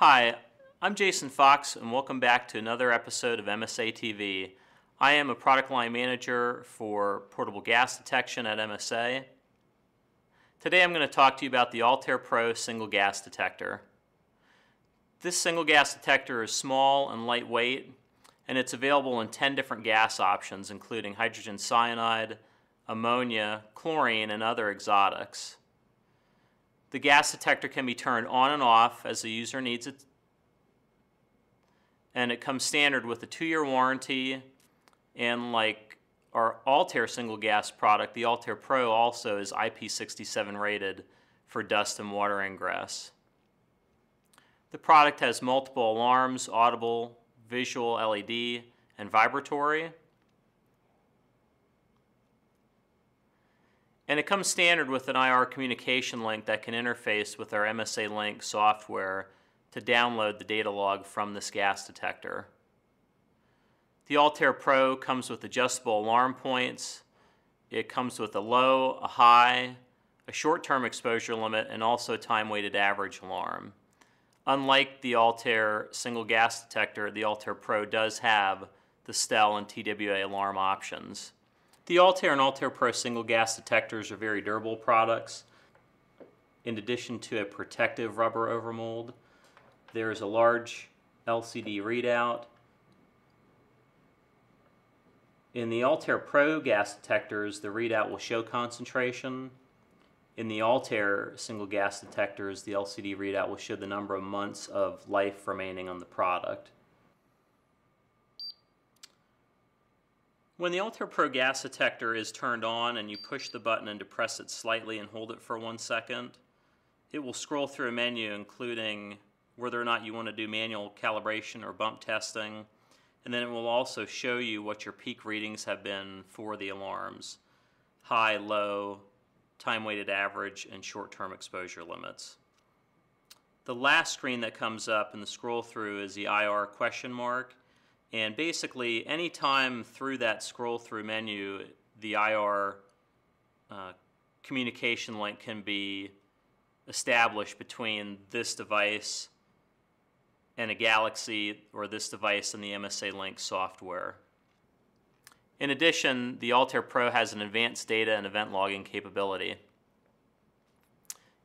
Hi, I'm Jason Fox and welcome back to another episode of MSA TV. I am a product line manager for portable gas detection at MSA. Today I'm going to talk to you about the Altair Pro single gas detector. This single gas detector is small and lightweight, and it's available in 10 different gas options including hydrogen cyanide, ammonia, chlorine, and other exotics. The gas detector can be turned on and off as the user needs it, and it comes standard with a 2-year warranty, and like our Altair single gas product, the Altair Pro also is IP67 rated for dust and water ingress. The product has multiple alarms, audible, visual, LED, and vibratory. And it comes standard with an IR communication link that can interface with our MSA Link software to download the data log from this gas detector. The Altair Pro comes with adjustable alarm points. It comes with a low, a high, a short-term exposure limit, and also a time-weighted average alarm. Unlike the Altair single gas detector, the Altair Pro does have the STEL and TWA alarm options. The Altair and Altair Pro single gas detectors are very durable products. In addition to a protective rubber overmold, there is a large LCD readout. In the Altair Pro gas detectors, the readout will show concentration. In the Altair single gas detectors, the LCD readout will show the number of months of life remaining on the product. When the Altair Pro gas detector is turned on and you push the button and depress it slightly and hold it for 1 second, it will scroll through a menu including whether or not you want to do manual calibration or bump testing, and then it will also show you what your peak readings have been for the alarms: high, low, time-weighted average, and short-term exposure limits. The last screen that comes up in the scroll through is the IR question mark. And basically, any time through that scroll-through menu, the IR communication link can be established between this device and a Galaxy, or this device and the MSA Link software. In addition, the Altair Pro has an advanced data and event logging capability.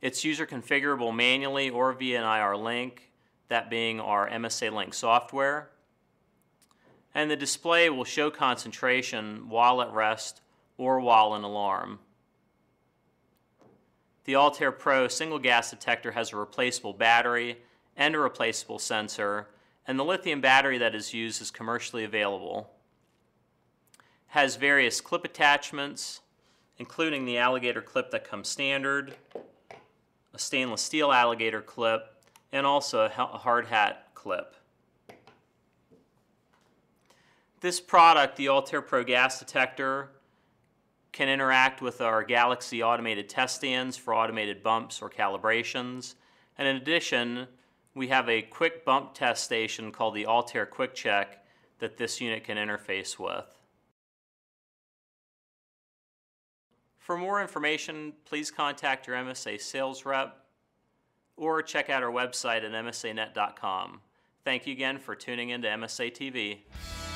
It's user-configurable manually or via an IR link, that being our MSA Link software. And the display will show concentration while at rest or while in alarm. The Altair Pro single gas detector has a replaceable battery and a replaceable sensor, and the lithium battery that is used is commercially available. It has various clip attachments, including the alligator clip that comes standard, a stainless steel alligator clip, and also a hard hat clip. This product, the Altair Pro gas detector, can interact with our Galaxy automated test stands for automated bumps or calibrations. And in addition, we have a quick bump test station called the Altair Quick Check that this unit can interface with. For more information, please contact your MSA sales rep or check out our website at msanet.com. Thank you again for tuning in to MSA TV.